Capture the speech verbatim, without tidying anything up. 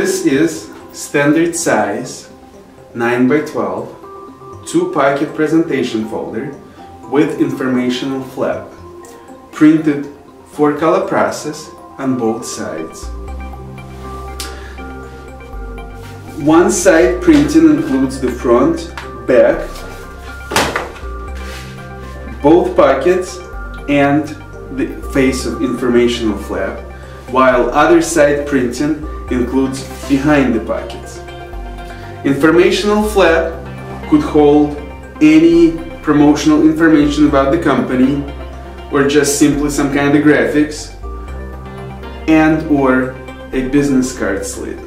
This is standard size nine by twelve two-pocket presentation folder with informational flap, printed four-color process on both sides. One side printing includes the front, back, both pockets and the face of informational flap, while other side printing includes behind the pockets. Informational flap could hold any promotional information about the company or just simply some kind of graphics and or a business card slip.